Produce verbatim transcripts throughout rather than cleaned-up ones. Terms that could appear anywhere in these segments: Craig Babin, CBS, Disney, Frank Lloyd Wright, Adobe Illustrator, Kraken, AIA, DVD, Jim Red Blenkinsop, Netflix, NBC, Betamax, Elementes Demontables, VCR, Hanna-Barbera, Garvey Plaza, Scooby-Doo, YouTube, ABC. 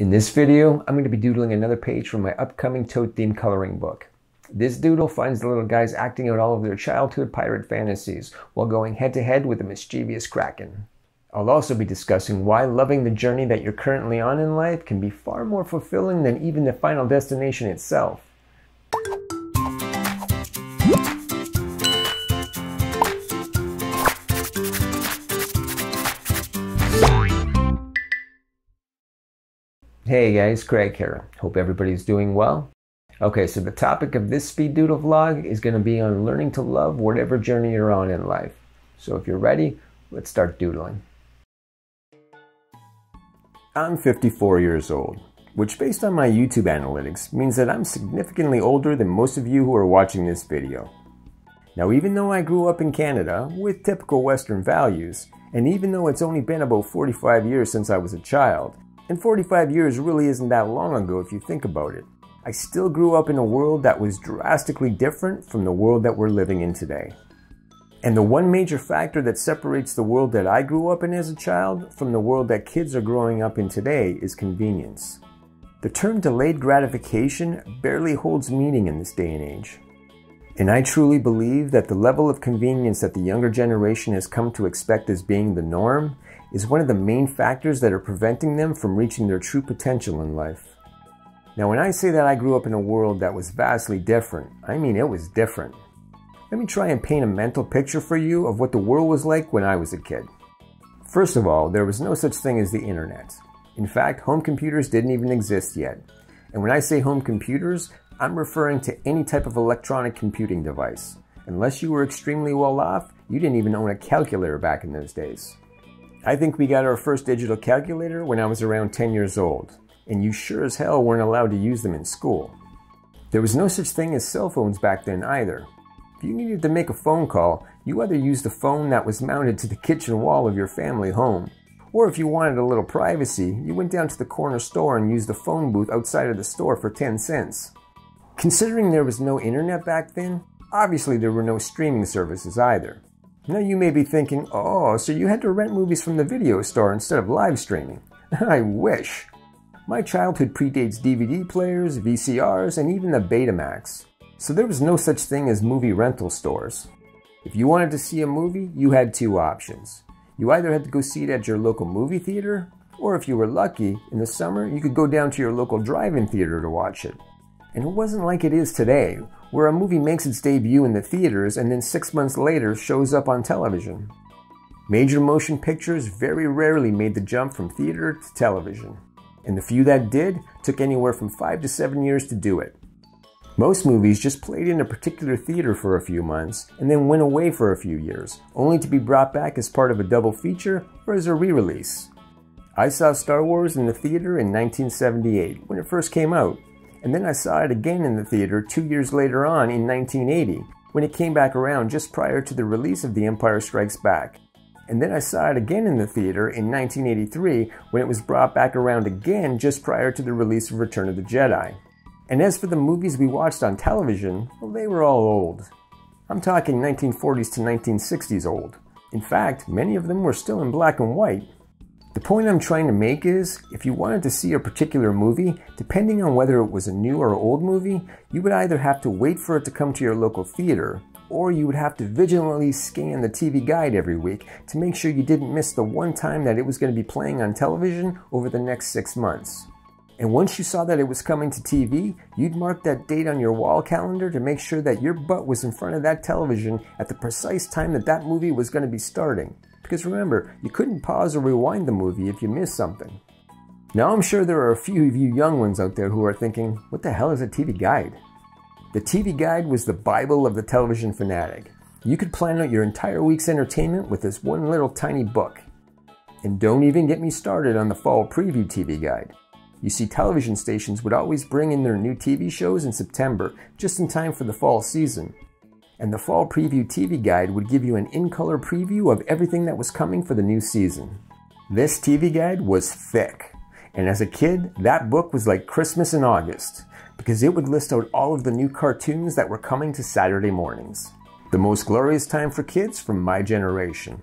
In this video, I'm going to be doodling another page from my upcoming Tote Theme coloring book. This doodle finds the little guys acting out all of their childhood pirate fantasies while going head-to-head with a mischievous kraken. I'll also be discussing why loving the journey that you're currently on in life can be far more fulfilling than even the final destination itself. Hey guys, Craig here. Hope everybody's doing well. Okay, so the topic of this speed doodle vlog is going to be on learning to love whatever journey you're on in life. So if you're ready, let's start doodling. I'm fifty-four years old, which based on my YouTube analytics means that I'm significantly older than most of you who are watching this video. Now, even though I grew up in Canada with typical Western values, and even though it's only been about forty-five years since I was a child, and forty-five years really isn't that long ago if you think about it, I still grew up in a world that was drastically different from the world that we're living in today. And the one major factor that separates the world that I grew up in as a child from the world that kids are growing up in today is convenience. The term delayed gratification barely holds meaning in this day and age. And I truly believe that the level of convenience that the younger generation has come to expect as being the norm is one of the main factors that are preventing them from reaching their true potential in life. Now, when I say that I grew up in a world that was vastly different, I mean it was different. Let me try and paint a mental picture for you of what the world was like when I was a kid. First of all, there was no such thing as the internet. In fact, home computers didn't even exist yet. And when I say home computers, I'm referring to any type of electronic computing device. Unless you were extremely well off, you didn't even own a calculator back in those days. I think we got our first digital calculator when I was around ten years old, and you sure as hell weren't allowed to use them in school. There was no such thing as cell phones back then either. If you needed to make a phone call, you either used the phone that was mounted to the kitchen wall of your family home, or if you wanted a little privacy, you went down to the corner store and used the phone booth outside of the store for ten cents. Considering there was no internet back then, obviously there were no streaming services either. Now you may be thinking, oh, so you had to rent movies from the video store instead of live streaming. I wish. My childhood predates D V D players, V C Rs, and even the Betamax. So there was no such thing as movie rental stores. If you wanted to see a movie, you had two options. You either had to go see it at your local movie theater, or if you were lucky, in the summer, you could go down to your local drive-in theater to watch it. And it wasn't like it is today, where a movie makes its debut in the theaters and then six months later shows up on television. Major motion pictures very rarely made the jump from theater to television, and the few that did took anywhere from five to seven years to do it. Most movies just played in a particular theater for a few months and then went away for a few years, only to be brought back as part of a double feature or as a re-release. I saw Star Wars in the theater in nineteen seventy-eight when it first came out. And then I saw it again in the theater two years later on in nineteen eighty, when it came back around just prior to the release of The Empire Strikes Back. And then I saw it again in the theater in nineteen eighty-three, when it was brought back around again just prior to the release of Return of the Jedi. And as for the movies we watched on television, well, they were all old. I'm talking nineteen forties to nineteen sixties old. In fact, many of them were still in black and white. The point I'm trying to make is, if you wanted to see a particular movie, depending on whether it was a new or old movie, you would either have to wait for it to come to your local theater, or you would have to vigilantly scan the T V guide every week to make sure you didn't miss the one time that it was going to be playing on television over the next six months. And once you saw that it was coming to T V, you'd mark that date on your wall calendar to make sure that your butt was in front of that television at the precise time that that movie was going to be starting. Because remember, you couldn't pause or rewind the movie if you missed something. Now I'm sure there are a few of you young ones out there who are thinking, what the hell is a T V guide? The T V guide was the Bible of the television fanatic. You could plan out your entire week's entertainment with this one little tiny book. And don't even get me started on the fall preview T V guide. You see, television stations would always bring in their new T V shows in September, just in time for the fall season. And the Fall Preview T V Guide would give you an in-color preview of everything that was coming for the new season. This T V Guide was thick, and as a kid, that book was like Christmas in August, because it would list out all of the new cartoons that were coming to Saturday mornings. The most glorious time for kids from my generation.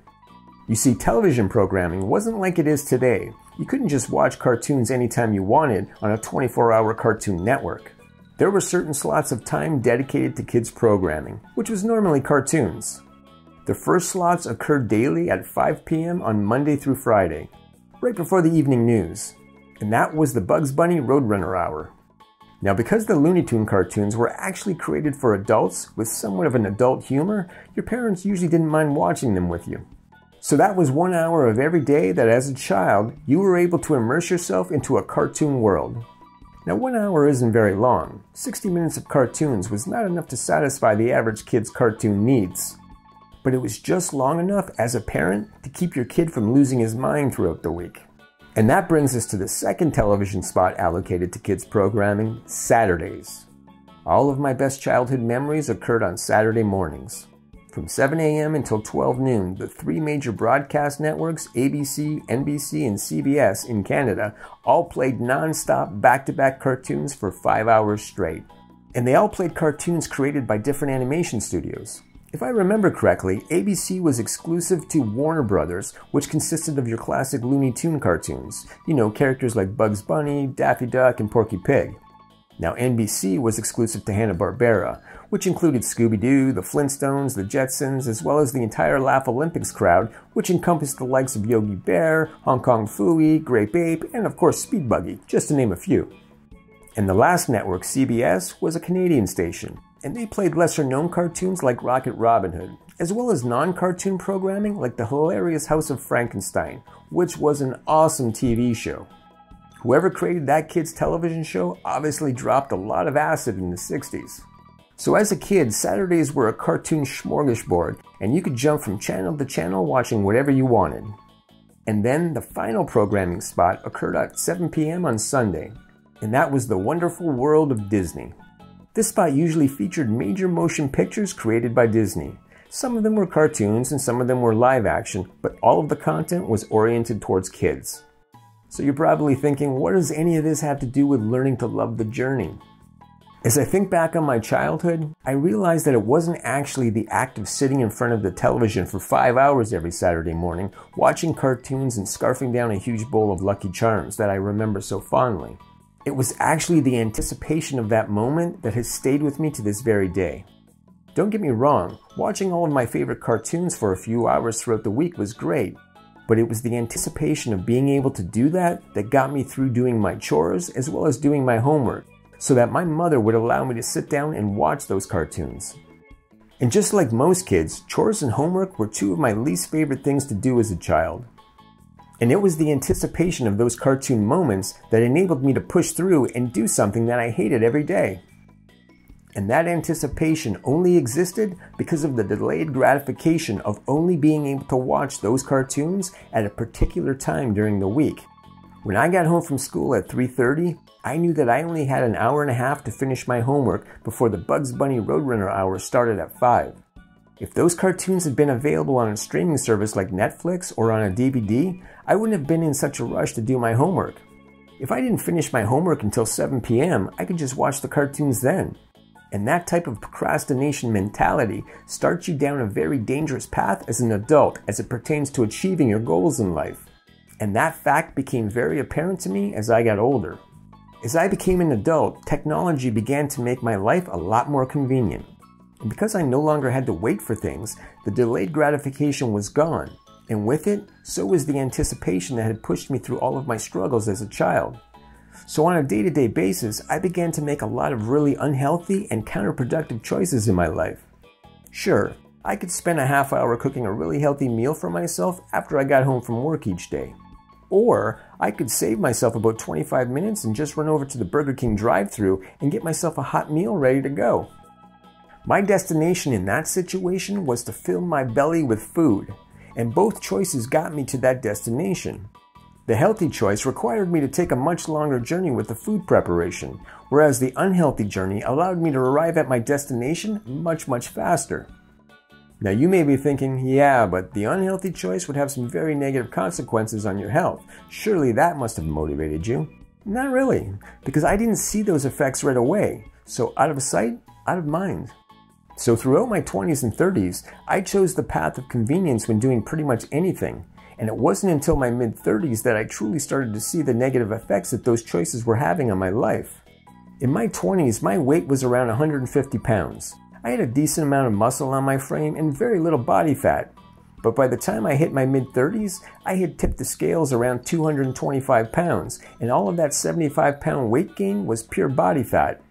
You see, television programming wasn't like it is today, You couldn't just watch cartoons anytime you wanted on a twenty-four hour cartoon network. There were certain slots of time dedicated to kids' programming, which was normally cartoons. The first slots occurred daily at five p m on Monday through Friday, right before the evening news, and that was the Bugs Bunny Roadrunner Hour. Now, because the Looney Tunes cartoons were actually created for adults with somewhat of an adult humor, your parents usually didn't mind watching them with you. So that was one hour of every day that as a child, you were able to immerse yourself into a cartoon world. Now, one hour isn't very long. sixty minutes of cartoons was not enough to satisfy the average kid's cartoon needs. But it was just long enough as a parent to keep your kid from losing his mind throughout the week. And that brings us to the second television spot allocated to kids' programming, Saturdays. All of my best childhood memories occurred on Saturday mornings. From seven a m until twelve noon, the three major broadcast networks, A B C, N B C, and C B S in Canada, all played non-stop back-to-back cartoons for five hours straight. And they all played cartoons created by different animation studios. If I remember correctly, A B C was exclusive to Warner Brothers, which consisted of your classic Looney Tunes cartoons. You know, characters like Bugs Bunny, Daffy Duck, and Porky Pig. Now, N B C was exclusive to Hanna-Barbera, which included Scooby-Doo, the Flintstones, the Jetsons, as well as the entire Laugh Olympics crowd, which encompassed the likes of Yogi Bear, Hong Kong Fooey, Grape Ape, and of course Speed Buggy, just to name a few. And the last network, C B S, was a Canadian station. And they played lesser-known cartoons like Rocket Robin Hood, as well as non-cartoon programming like the hilarious House of Frankenstein, which was an awesome T V show. Whoever created that kid's television show obviously dropped a lot of acid in the sixties. So as a kid, Saturdays were a cartoon smorgasbord, and you could jump from channel to channel watching whatever you wanted. And then the final programming spot occurred at seven p m on Sunday, and that was the wonderful world of Disney. This spot usually featured major motion pictures created by Disney. Some of them were cartoons and some of them were live action, but all of the content was oriented towards kids. So you're probably thinking, what does any of this have to do with learning to love the journey? As I think back on my childhood, I realized that it wasn't actually the act of sitting in front of the television for five hours every Saturday morning, watching cartoons and scarfing down a huge bowl of Lucky Charms that I remember so fondly. It was actually the anticipation of that moment that has stayed with me to this very day. Don't get me wrong, watching all of my favorite cartoons for a few hours throughout the week was great, but it was the anticipation of being able to do that that got me through doing my chores as well as doing my homework, so that my mother would allow me to sit down and watch those cartoons. And just like most kids, chores and homework were two of my least favorite things to do as a child. And it was the anticipation of those cartoon moments that enabled me to push through and do something that I hated every day. And that anticipation only existed because of the delayed gratification of only being able to watch those cartoons at a particular time during the week. When I got home from school at three thirty, I knew that I only had an hour and a half to finish my homework before the Bugs Bunny Roadrunner Hour started at five. If those cartoons had been available on a streaming service like Netflix or on a D V D, I wouldn't have been in such a rush to do my homework. If I didn't finish my homework until seven p m, I could just watch the cartoons then. And that type of procrastination mentality starts you down a very dangerous path as an adult as it pertains to achieving your goals in life. And that fact became very apparent to me as I got older. As I became an adult, technology began to make my life a lot more convenient. And because I no longer had to wait for things, the delayed gratification was gone. And with it, so was the anticipation that had pushed me through all of my struggles as a child. So on a day-to-day basis, I began to make a lot of really unhealthy and counterproductive choices in my life. Sure, I could spend a half hour cooking a really healthy meal for myself after I got home from work each day. Or I could save myself about twenty-five minutes and just run over to the Burger King drive-thru and get myself a hot meal ready to go. My destination in that situation was to fill my belly with food, and both choices got me to that destination. The healthy choice required me to take a much longer journey with the food preparation, whereas the unhealthy journey allowed me to arrive at my destination much, much faster. Now you may be thinking, yeah, but the unhealthy choice would have some very negative consequences on your health. Surely that must have motivated you. Not really, because I didn't see those effects right away. So out of sight, out of mind. So throughout my twenties and thirties, I chose the path of convenience when doing pretty much anything, And it wasn't until my mid thirties that I truly started to see the negative effects that those choices were having on my life. In my twenties, my weight was around one hundred fifty pounds. I had a decent amount of muscle on my frame and very little body fat. But by the time I hit my mid thirties, I had tipped the scales around two hundred twenty-five pounds, and all of that seventy-five pound weight gain was pure body fat.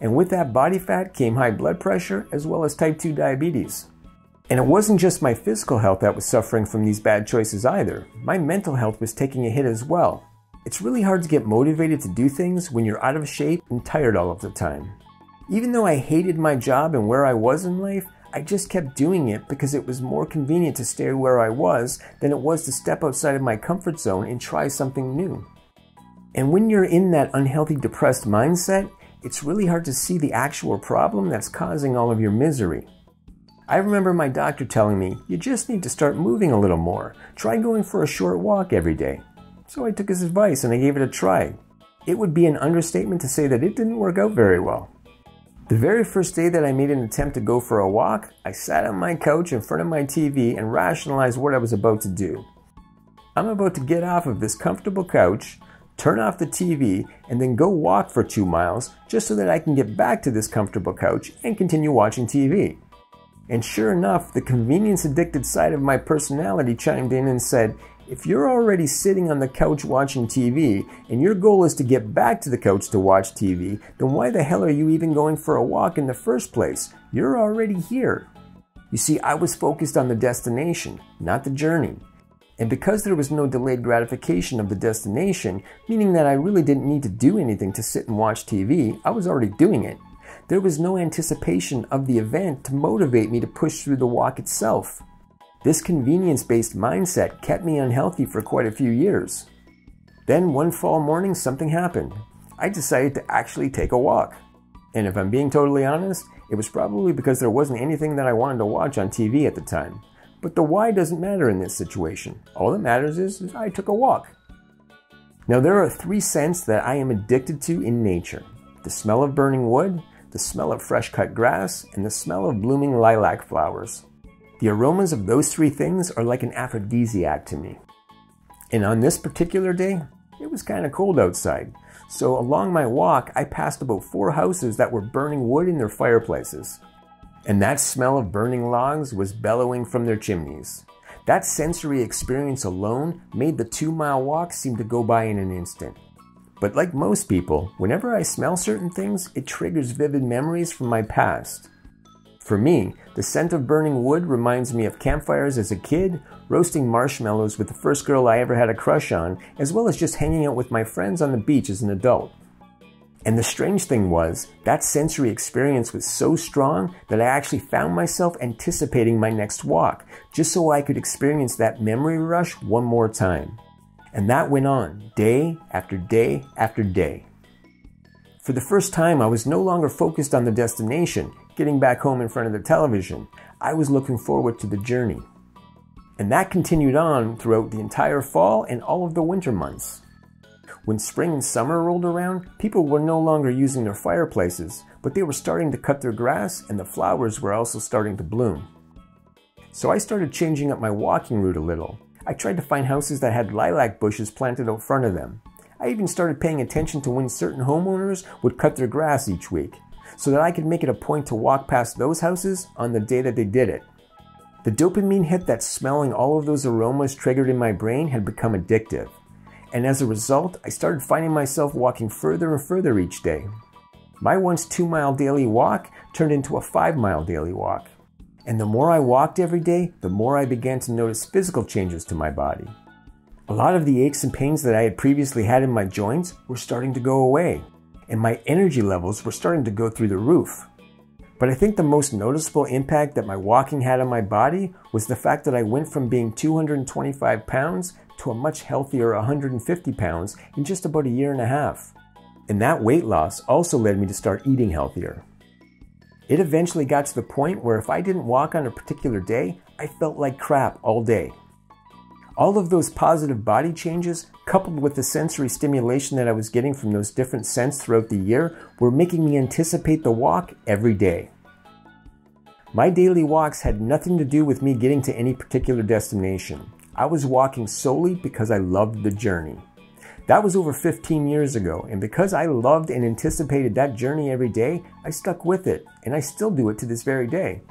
And with that body fat came high blood pressure as well as type two diabetes. And it wasn't just my physical health that was suffering from these bad choices either. My mental health was taking a hit as well. It's really hard to get motivated to do things when you're out of shape and tired all of the time. Even though I hated my job and where I was in life, I just kept doing it because it was more convenient to stay where I was than it was to step outside of my comfort zone and try something new. And when you're in that unhealthy, depressed mindset, it's really hard to see the actual problem that's causing all of your misery. I remember my doctor telling me, "You just need to start moving a little more. Try going for a short walk every day." So I took his advice and I gave it a try. It would be an understatement to say that it didn't work out very well. The very first day that I made an attempt to go for a walk, I sat on my couch in front of my T V and rationalized what I was about to do. I'm about to get off of this comfortable couch, turn off the T V, and then go walk for two miles just so that I can get back to this comfortable couch and continue watching T V. And sure enough, the convenience-addicted side of my personality chimed in and said, "If you're already sitting on the couch watching T V and your goal is to get back to the couch to watch T V, then why the hell are you even going for a walk in the first place? You're already here." You see, I was focused on the destination, not the journey. And because there was no delayed gratification of the destination, meaning that I really didn't need to do anything to sit and watch T V, I was already doing it. There was no anticipation of the event to motivate me to push through the walk itself. This convenience-based mindset kept me unhealthy for quite a few years. Then one fall morning, something happened. I decided to actually take a walk. And if I'm being totally honest, it was probably because there wasn't anything that I wanted to watch on T V at the time. But the why doesn't matter in this situation. All that matters is, is I took a walk. Now there are three scents that I am addicted to in nature: the smell of burning wood, the smell of fresh cut grass, and the smell of blooming lilac flowers. The aromas of those three things are like an aphrodisiac to me. And on this particular day, it was kind of cold outside. So along my walk, I passed about four houses that were burning wood in their fireplaces. And that smell of burning logs was bellowing from their chimneys. That sensory experience alone made the two-mile walk seem to go by in an instant. But like most people, whenever I smell certain things, it triggers vivid memories from my past. For me, the scent of burning wood reminds me of campfires as a kid, roasting marshmallows with the first girl I ever had a crush on, as well as just hanging out with my friends on the beach as an adult. And the strange thing was, that sensory experience was so strong that I actually found myself anticipating my next walk, just so I could experience that memory rush one more time. And that went on, day after day after day. For the first time, I was no longer focused on the destination, getting back home in front of the television. I was looking forward to the journey. And that continued on throughout the entire fall and all of the winter months. When spring and summer rolled around, people were no longer using their fireplaces, but they were starting to cut their grass and the flowers were also starting to bloom. So I started changing up my walking route a little. I tried to find houses that had lilac bushes planted out front of them. I even started paying attention to when certain homeowners would cut their grass each week, so that I could make it a point to walk past those houses on the day that they did it. The dopamine hit that smelling all of those aromas triggered in my brain had become addictive. And as a result, I started finding myself walking further and further each day. My once two-mile daily walk turned into a five-mile daily walk. And the more I walked every day, the more I began to notice physical changes to my body. A lot of the aches and pains that I had previously had in my joints were starting to go away. And my energy levels were starting to go through the roof. But I think the most noticeable impact that my walking had on my body was the fact that I went from being two hundred twenty-five pounds to a much healthier one hundred fifty pounds in just about a year and a half. And that weight loss also led me to start eating healthier. It eventually got to the point where if I didn't walk on a particular day, I felt like crap all day. All of those positive body changes, coupled with the sensory stimulation that I was getting from those different scents throughout the year, were making me anticipate the walk every day. My daily walks had nothing to do with me getting to any particular destination. I was walking solely because I loved the journey. That was over fifteen years ago, and because I loved and anticipated that journey every day, I stuck with it, and I still do it to this very day.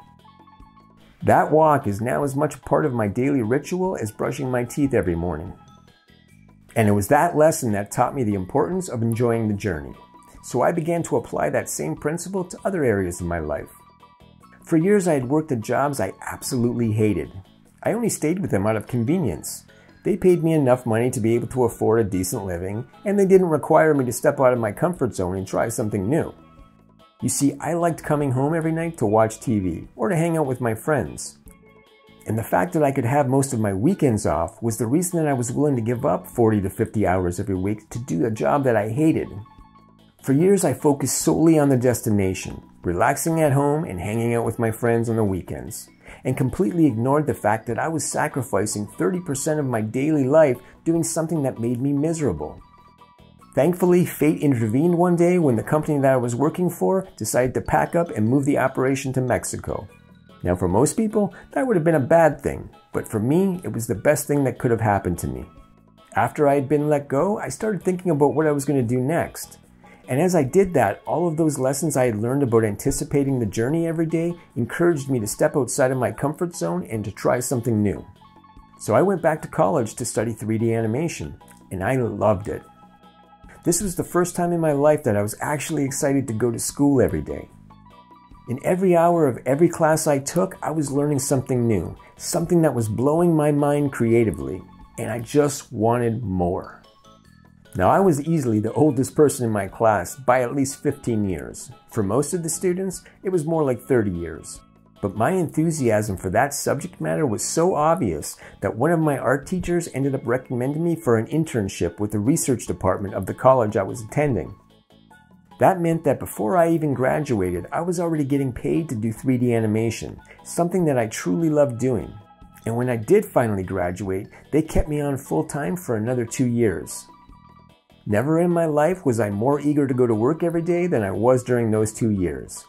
That walk is now as much part of my daily ritual as brushing my teeth every morning. And it was that lesson that taught me the importance of enjoying the journey. So I began to apply that same principle to other areas of my life. For years I had worked at jobs I absolutely hated. I only stayed with them out of convenience. They paid me enough money to be able to afford a decent living, and they didn't require me to step out of my comfort zone and try something new. You see, I liked coming home every night to watch T V or to hang out with my friends. And the fact that I could have most of my weekends off was the reason that I was willing to give up forty to fifty hours every week to do a job that I hated. For years, I focused solely on the destination, relaxing at home and hanging out with my friends on the weekends, and completely ignored the fact that I was sacrificing thirty percent of my daily life doing something that made me miserable. Thankfully, fate intervened one day when the company that I was working for decided to pack up and move the operation to Mexico. Now, for most people, that would have been a bad thing, but for me, it was the best thing that could have happened to me. After I had been let go, I started thinking about what I was going to do next. And as I did that, all of those lessons I had learned about anticipating the journey every day encouraged me to step outside of my comfort zone and to try something new. So I went back to college to study three D animation, and I loved it. This was the first time in my life that I was actually excited to go to school every day. In every hour of every class I took, I was learning something new, something that was blowing my mind creatively, and I just wanted more. Now, I was easily the oldest person in my class by at least fifteen years. For most of the students, it was more like thirty years. But my enthusiasm for that subject matter was so obvious that one of my art teachers ended up recommending me for an internship with the research department of the college I was attending. That meant that before I even graduated, I was already getting paid to do three D animation, something that I truly loved doing. And when I did finally graduate, they kept me on full-time for another two years. Never in my life was I more eager to go to work every day than I was during those two years.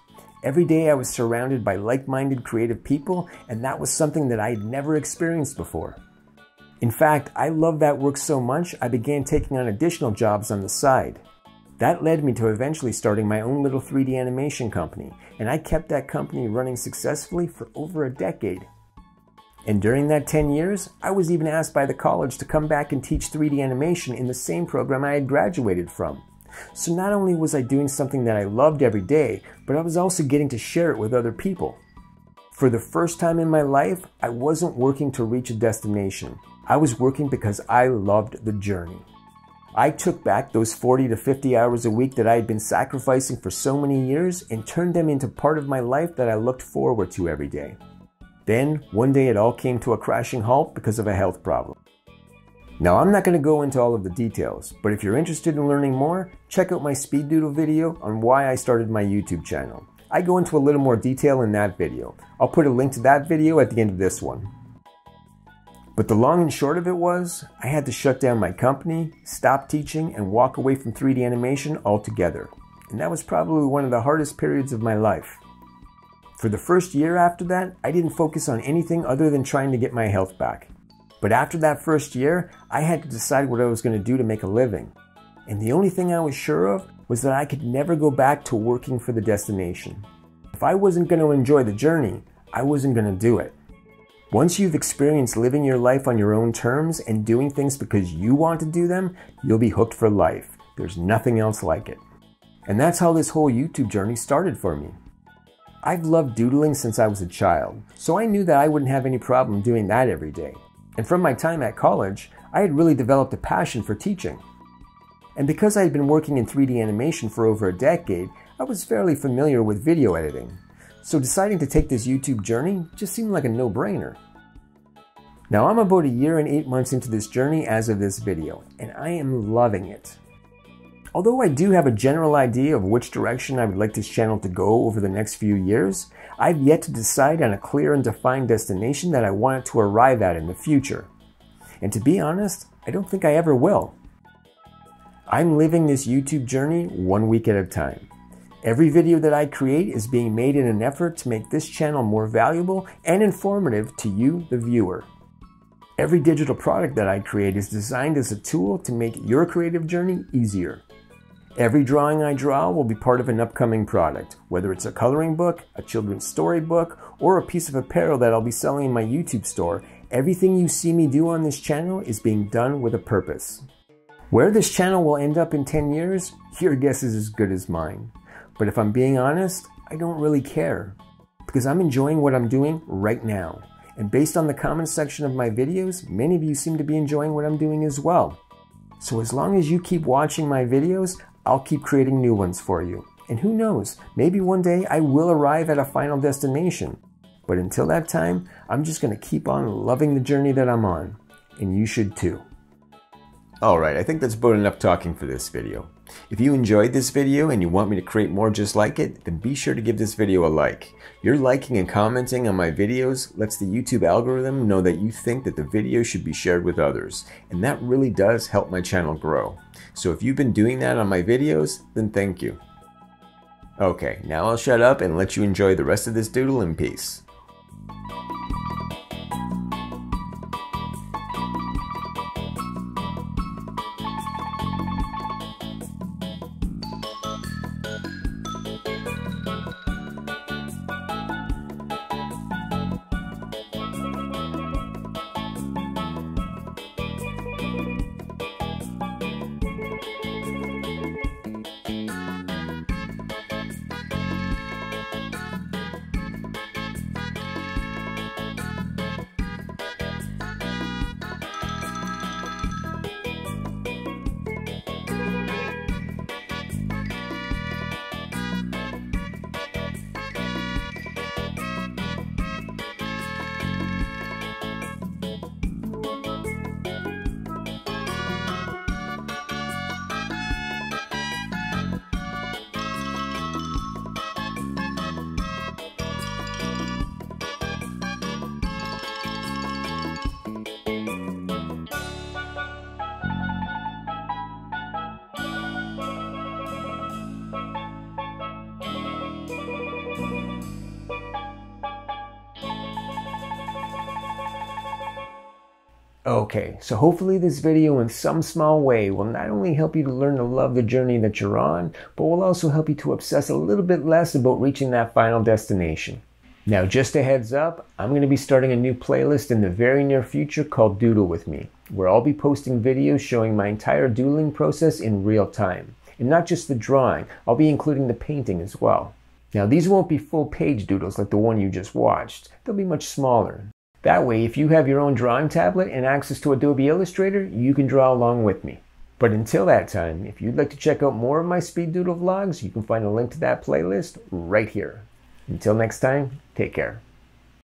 Every day I was surrounded by like-minded creative people, and that was something that I had never experienced before. In fact, I loved that work so much I began taking on additional jobs on the side. That led me to eventually starting my own little three D animation company, and I kept that company running successfully for over a decade. And during that ten years, I was even asked by the college to come back and teach three D animation in the same program I had graduated from. So not only was I doing something that I loved every day, but I was also getting to share it with other people. For the first time in my life, I wasn't working to reach a destination. I was working because I loved the journey. I took back those forty to fifty hours a week that I had been sacrificing for so many years and turned them into part of my life that I looked forward to every day. Then, one day it all came to a crashing halt because of a health problem. Now, I'm not going to go into all of the details, but if you're interested in learning more, check out my speed doodle video on why I started my YouTube channel. I go into a little more detail in that video. I'll put a link to that video at the end of this one. But the long and short of it was, I had to shut down my company, stop teaching, and walk away from three D animation altogether. And that was probably one of the hardest periods of my life. For the first year after that, I didn't focus on anything other than trying to get my health back. But after that first year, I had to decide what I was going to do to make a living. And the only thing I was sure of was that I could never go back to working for the destination. If I wasn't going to enjoy the journey, I wasn't going to do it. Once you've experienced living your life on your own terms and doing things because you want to do them, you'll be hooked for life. There's nothing else like it. And that's how this whole YouTube journey started for me. I've loved doodling since I was a child, so I knew that I wouldn't have any problem doing that every day. And from my time at college, I had really developed a passion for teaching. And because I had been working in three D animation for over a decade, I was fairly familiar with video editing. So deciding to take this YouTube journey just seemed like a no-brainer. Now, I'm about a year and eight months into this journey as of this video, and I am loving it. Although I do have a general idea of which direction I would like this channel to go over the next few years, I've yet to decide on a clear and defined destination that I want it to arrive at in the future. And to be honest, I don't think I ever will. I'm living this YouTube journey one week at a time. Every video that I create is being made in an effort to make this channel more valuable and informative to you, the viewer. Every digital product that I create is designed as a tool to make your creative journey easier. Every drawing I draw will be part of an upcoming product, whether it's a coloring book, a children's storybook, or a piece of apparel that I'll be selling in my YouTube store. Everything you see me do on this channel is being done with a purpose. Where this channel will end up in ten years, your guess is as good as mine. But if I'm being honest, I don't really care, because I'm enjoying what I'm doing right now. And based on the comments section of my videos, many of you seem to be enjoying what I'm doing as well. So as long as you keep watching my videos, I'll keep creating new ones for you. And who knows, maybe one day I will arrive at a final destination. But until that time, I'm just gonna keep on loving the journey that I'm on. And you should too. Alright, I think that's about enough talking for this video. If you enjoyed this video and you want me to create more just like it, then be sure to give this video a like. Your liking and commenting on my videos lets the YouTube algorithm know that you think that the video should be shared with others, and that really does help my channel grow. So if you've been doing that on my videos, then thank you. Okay, now I'll shut up and let you enjoy the rest of this doodle in peace. Okay, so hopefully this video in some small way will not only help you to learn to love the journey that you're on, but will also help you to obsess a little bit less about reaching that final destination. Now just a heads up, I'm going to be starting a new playlist in the very near future called Doodle With Me, where I'll be posting videos showing my entire doodling process in real time. And not just the drawing, I'll be including the painting as well. Now these won't be full page doodles like the one you just watched, they'll be much smaller. That way, if you have your own drawing tablet and access to Adobe Illustrator, you can draw along with me. But until that time, if you'd like to check out more of my speed doodle vlogs, you can find a link to that playlist right here. Until next time, take care.